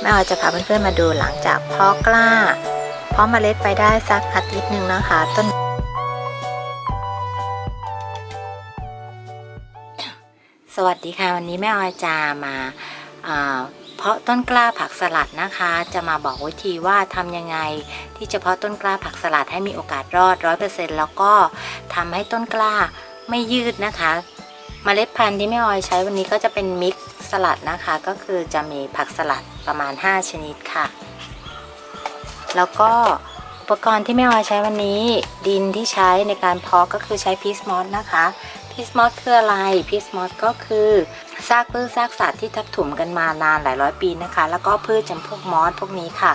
แม่ออยจะพาเพื่อนๆมาดูหลังจากเพาะกล้าเพาะเมล็ดไปได้สักอาทิตย์หนึ่งนะคะต้นสวัสดีค่ะวันนี้แม่ออยจะมาเพาะต้นกล้าผักสลัดนะคะจะมาบอกวิธีว่าทำยังไงที่จะเพาะต้นกล้าผักสลัดให้มีโอกาสรอด 100% แล้วก็ทำให้ต้นกล้าไม่ยืดนะคะเมล็ดพันธุ์ที่แม่ออยใช้วันนี้ก็จะเป็นมิกซ์สลัดนะคะก็คือจะมีผักสลัดประมาณ5ชนิดค่ะแล้วก็อุปกรณ์ที่แม่ออยใช้วันนี้ดินที่ใช้ในการเพาะก็คือใช้พีชมอสนะคะพีชมอสคืออะไรพีชมอสก็คือซากพืชซากสัตว์ที่ทับถมกันมานานหลายร้อยปีนะคะแล้วก็พืชจำพวกมอสพวกนี้ค่ะ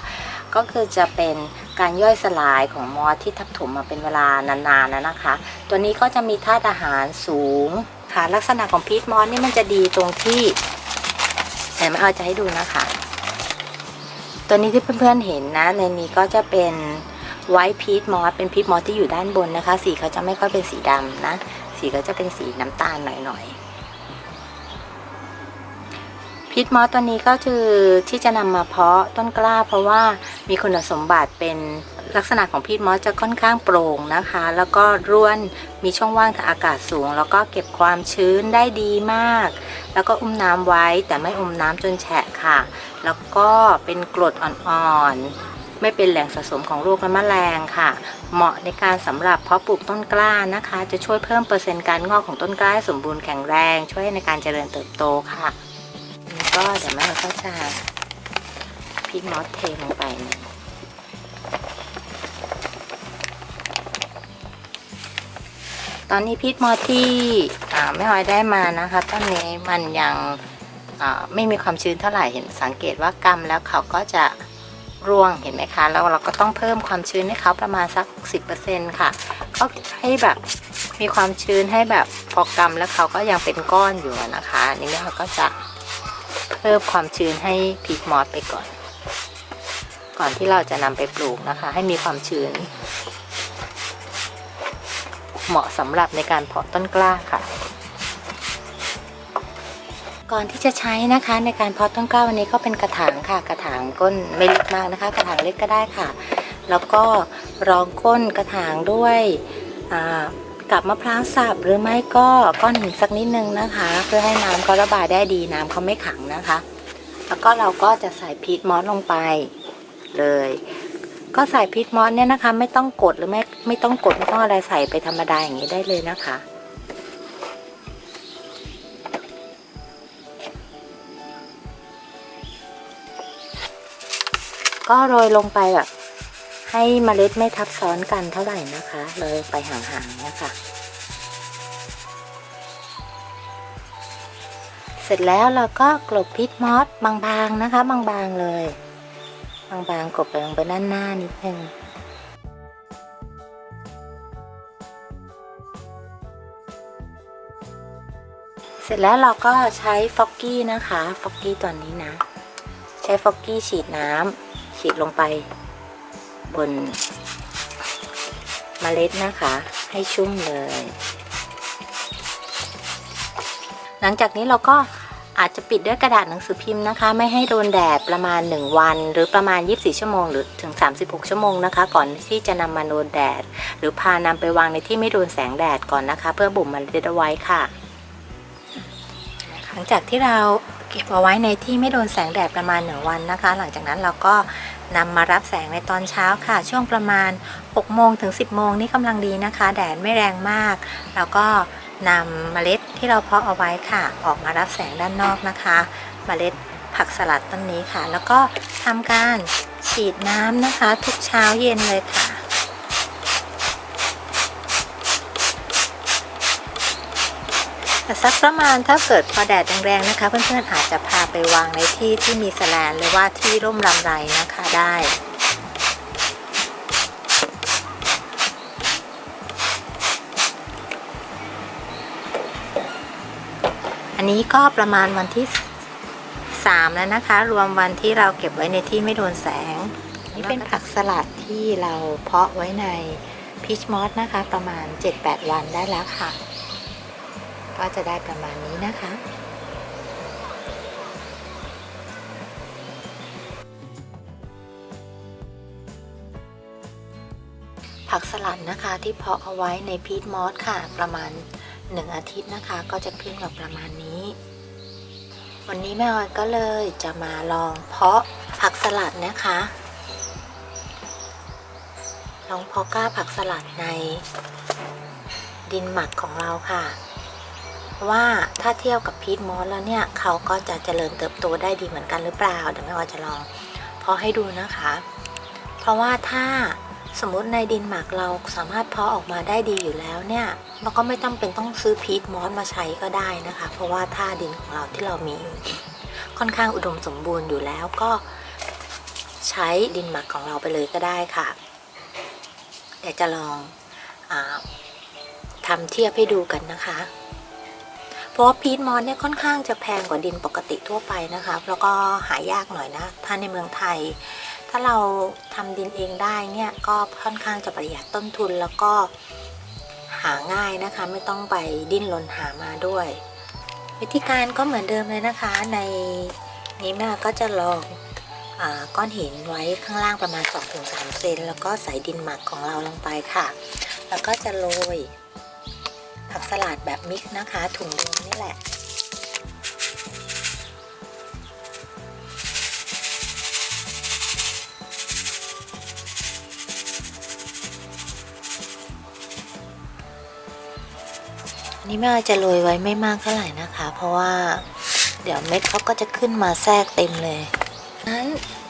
ก็คือจะเป็นการย่อยสลายของมอสที่ทับถมมาเป็นเวลานานๆแล้วนะคะตัวนี้ก็จะมีธาตุอาหารสูงค่ะลักษณะของพีชมอสนี่มันจะดีตรงที่แม่ออยจะให้ดูนะคะตัวนี้ที่เพื่อนๆเห็นนะในนี้ก็จะเป็นไวท์พีชมอสเป็นพีชมอสที่อยู่ด้านบนนะคะสีเขาจะไม่ค่อยเป็นสีดำนะสีก็จะเป็นสีน้ำตาลหน่อยๆพีชมอสตัวนี้ก็คือที่จะนำมาเพาะต้นกล้าเพราะว่ามีคุณสมบัติเป็นลักษณะของพีชมอสจะค่อนข้างโปร่งนะคะแล้วก็ร่วนมีช่องว่างทางอากาศสูงแล้วก็เก็บความชื้นได้ดีมากแล้วก็อุ้มน้ำไว้แต่ไม่อุ้มน้ำจนแฉะค่ะแล้วก็เป็นกรดอ่อนๆไม่เป็นแหล่งสะสมของโรคและแมลงค่ะเหมาะในการสำหรับเพาะปลูกต้นกล้านะคะจะช่วยเพิ่มเปอร์เซ็นต์การงอกของต้นกล้าให้สมบูรณ์แข็งแรงช่วยในการเจริญเติบโตค่ะนี่ก็เดี๋ยวแม่เราก็จะพีชมอสเทลงไปตอนนี้พีชมอสที่แม่ออยได้มานะคะต้นนี้มันยังไม่มีความชื้นเท่าไหร่เห็นสังเกตว่ากำแล้วเขาก็จะร่วงเห็นไหมคะแล้วเราก็ต้องเพิ่มความชื้นให้เขาประมาณสัก 10% ค่ะก็ให้แบบมีความชื้นให้แบบพอกำแล้วเขาก็ยังเป็นก้อนอยู่นะคะนี่แม่ออยก็จะเพิ่มความชื้นให้พีชมอสไปก่อนที่เราจะนำไปปลูกนะคะให้มีความชื้นเหมาะสำหรับในการเพาะต้นกล้าค่ะก่อนที่จะใช้นะคะในการเพาะต้นกล้าวันนี้ก็เป็นกระถางค่ะกระถางก้นไม่ลึกมากนะคะกระถางเล็กก็ได้ค่ะแล้วก็รองก้นกระถางด้วยกับมะพร้าวสับหรือไม่ก็ก้อนหินสักนิดนึงนะคะเพื่อให้น้ำเขาระบายได้ดีน้ำเขาไม่ขังนะคะแล้วก็เราก็จะใส่พีชมอสลงไปเลยก็ใส่พีชมอสเนี่ยนะคะไม่ต้องกดหรือไม่ต้องกดไม่ต้องอะไรใส่ไปธรรมดาอย่างนี้ได้เลยนะคะก็โรยลงไปแบบให้เมล็ดไม่ทับซ้อนกันเท่าไหร่นะคะโรยไปห่างๆเนี่ยค่ะเสร็จแล้วเราก็กลบพีชมอสบางๆนะคะบางๆเลยบางๆกบไปลงไปด้านหน้านิดนึงเสร็จแล้วเราก็ใช้ฟอกกี้นะคะฟอกกี้ตัวนี้นะใช้ฟอกกี้ฉีดน้ำฉีดลงไปบนเมล็ดนะคะให้ชุ่มเลยหลังจากนี้เราก็อาจจะปิดด้วยกระดาษหนังสือพิมพ์นะคะไม่ให้โดนแดดประมาณ1วันหรือประมาณ24ชั่วโมงหรือถึง36ชั่วโมงนะคะก่อนที่จะนำมาโดนแดดหรือพานำไปวางในที่ไม่โดนแสงแดดก่อนนะคะเพื่อบ่มมันเอาไว้ค่ะหลังจากที่เราเก็บเอาไว้ในที่ไม่โดนแสงแดดประมาณ1วันนะคะหลังจากนั้นเราก็นำมารับแสงในตอนเช้าค่ะช่วงประมาณ6โมงถึง10โมงนี่กำลังดีนะคะแดดไม่แรงมากแล้วก็นำเมล็ดที่เราเพาะเอาไว้ค่ะออกมารับแสงด้านนอกนะคะเมล็ดผักสลัดต้นนี้ค่ะแล้วก็ทำการฉีดน้ำนะคะทุกเช้าเย็นเลยค่ะสักประมาณถ้าเกิดพอแดดแรงๆนะคะเพื่อนๆอาจจะพาไปวางในที่ที่มีแสลนหรือว่าที่ร่มรำไรนะคะได้อันนี้ก็ประมาณวันที่3แล้วนะคะรวมวันที่เราเก็บไว้ในที่ไม่โดนแสงนี่เป็นผักสลัดที่เราเพาะไว้ในพีชมอสนะคะประมาณ 7-8 วันได้แล้วค่ะก็จะได้ประมาณนี้นะคะ ผักสลัดนะคะที่เพาะเอาไว้ในพีทมอสค่ะประมาณ1 อาทิตย์นะคะก็จะขึ้นแบบประมาณนี้วันนี้แม่ออยก็เลยจะมาลองเพาะผักสลัดนะคะลองเพาะกล้าผักสลัดในดินหมักของเราค่ะว่าถ้าเทียบกับพีทมอสแล้วเนี่ยเขาก็จะเจริญเติบโตได้ดีเหมือนกันหรือเปล่าเดี๋ยวแม่ออยจะลองเพาะให้ดูนะคะเพราะว่าถ้าสมมติในดินหมักเราสามารถเพาะออกมาได้ดีอยู่แล้วเนี่ยเราก็ไม่จำเป็นต้องซื้อพีทมอสมาใช้ก็ได้นะคะเพราะว่าถ้าดินของเราที่เรามีค่อนข้างอุดมสมบูรณ์อยู่แล้วก็ใช้ดินหมักของเราไปเลยก็ได้ค่ะเดี๋ยวจะลองทำเทียบให้ดูกันนะคะเพราะว่าพีทมอสเนี่ยค่อนข้างจะแพงกว่าดินปกติทั่วไปนะคะแล้วก็หายากหน่อยนะถ้าในเมืองไทยถ้าเราทำดินเองได้เนี่ยก็ค่อนข้างจะประหยัดต้นทุนแล้วก็หาง่ายนะคะไม่ต้องไปดิ้นรนหามาด้วยวิธีการก็เหมือนเดิมเลยนะคะในนี้แม่ก็จะลองก้อนหินไว้ข้างล่างประมาณ 2-3 เซนแล้วก็ใส่ดินหมักของเราลงไปค่ะแล้วก็จะโรยผักสลัดแบบมิกซ์นะคะถุงเดิมนี่แหละนี่แม่จะโรยไว้ไม่มากเท่าไหร่นะคะเพราะว่าเดี๋ยวเม็ดเขาก็จะขึ้นมาแทรกเต็มเลยนั้น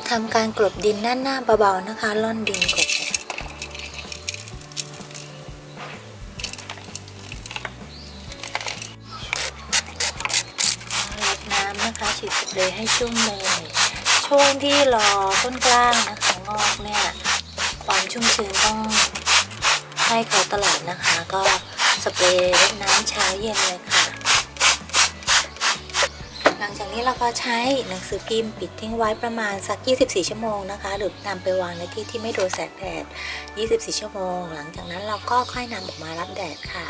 ทำการกลบดินด้านหน้าเบาๆนะคะล่อนดินกลบรดน้ำนะคะฉีดเลยให้ชุ่มเลยช่วงที่รอต้นกล้านะคะงอกเนี่ยความชุ่มชื้นต้องให้เขาตลอดนะคะก็สเปรย์รดน้ำเช้าเย็นเลยค่ะหลังจากนี้เราก็ใช้หนังสือพิมพ์ปิดทิ้งไว้ประมาณสัก24ชั่วโมงนะคะหรือนำไปวางในที่ที่ไม่โดนแสงแดด24ชั่วโมงหลังจากนั้นเราก็ค่อยนำออกมารับแดดค่ะ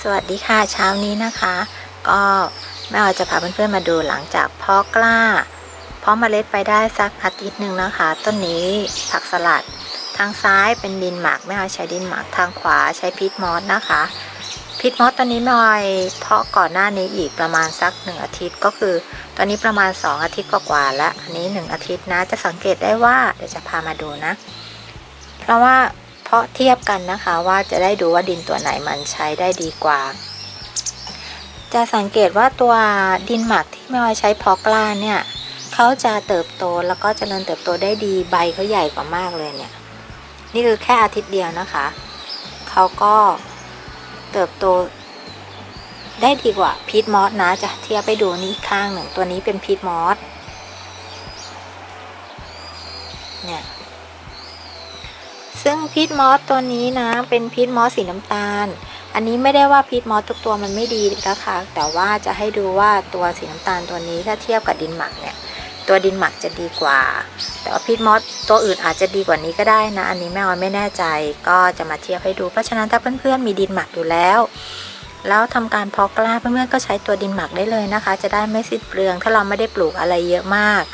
สวัสดีค่ะเช้านี้นะคะก็แม่ออยจะพาเพื่อนๆมาดูหลังจากเพาะกล้าเพาะเมล็ดไปได้สักอาทิตย์หนึ่งนะคะต้นนี้ผักสลัดทางซ้ายเป็นดินหมักแม่ออยใช้ดินหมักทางขวาใช้พีทมอสนะคะพีทมอสตอนนี้แม่ออยเพาะก่อนหน้านี้อีกประมาณสัก1อาทิตย์ก็คือตอนนี้ประมาณ2อาทิตย์กว่าๆแล้วอันนี้1อาทิตย์นะจะสังเกตได้ว่าเดี๋ยวจะพามาดูนะเพราะว่าเพาะเทียบกันนะคะว่าจะได้ดูว่าดินตัวไหนมันใช้ได้ดีกว่าจะสังเกตว่าตัวดินหมักที่แม่ออยใช้เพาะกล้าเนี่ยเขาจะเติบโตแล้วก็เจริญเติบโตได้ดีใบเขาใหญ่กว่ามากเลยเนี่ยนี่คือแค่อาทิตย์เดียวนะคะเขาก็เติบโตได้ดีกว่าพีทมอสนะจะเทียบไปดูนี้ข้างหนึ่งตัวนี้เป็นพีทมอสเนี่ยซึ่งพีทมอสตัวนี้นะเป็นพีทมอสสีน้ำตาลอันนี้ไม่ได้ว่าพีทมอสทุกตัวมันไม่ดีนะคะแต่ว่าจะให้ดูว่าตัวสีน้ำตาลตัวนี้ถ้าเทียบกับดินหมักเนี่ยตัวดินหมักจะดีกว่าแต่ว่าพีทมอสตัวอื่นอาจจะดีกว่านี้ก็ได้นะอันนี้แม่ออยไม่แน่ใจก็จะมาเทียบให้ดูเพราะฉะนั้นถ้าเพื่อนๆมีดินหมักอยู่แล้วทำการเพาะกล้าเพื่อนๆก็ใช้ตัวดินหมักได้เลยนะคะจะได้ไม่สิ้นเปลืองถ้าเราไม่ได้ปลูกอะไรเยอะมาก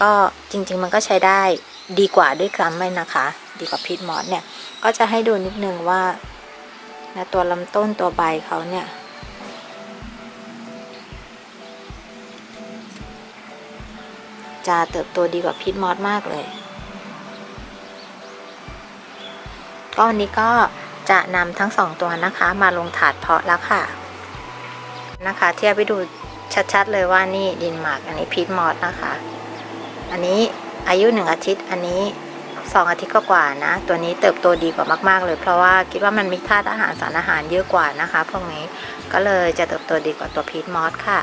ก็จริงๆมันก็ใช้ได้ดีกว่าด้วยซ้ำไหมนะคะดีกว่าพีทมอสเนี่ยก็จะให้ดูนิดนึงว่านะตัวลำต้นตัวใบเขาเนี่ยจะเติบโตดีกว่าพีทมอสมากเลยก็วันนี้ก็จะนำทั้ง2ตัวนะคะมาลงถาดเพาะแล้วค่ะนะคะเทียบไปดูชัดๆเลยว่านี่ดินหมักอันนี้พีทมอสนะคะอันนี้อายุ1อาทิตย์อันนี้2อาทิตย์กว่านะตัวนี้เติบโตดีกว่ามากๆเลยเพราะว่าคิดว่ามันมีธาตุอาหารสารอาหารเยอะกว่านะคะพวกนี้ก็เลยจะเติบโตดีกว่าตัวพีทมอสค่ะ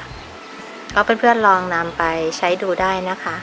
ก็เพื่อนๆลองนำไปใช้ดูได้นะคะ